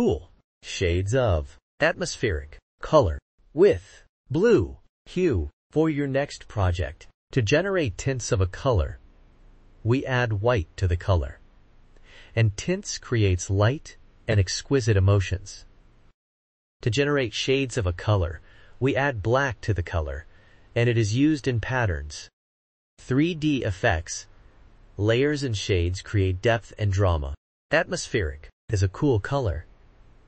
cool shades of atmospheric color with blue hue for your next project. To generate tints of a color, we add white to the color, and tints creates light and exquisite emotions. To generate shades of a color, we add black to the color, and it is used in patterns. 3D effects, layers and shades create depth and drama. Atmospheric is a cool color,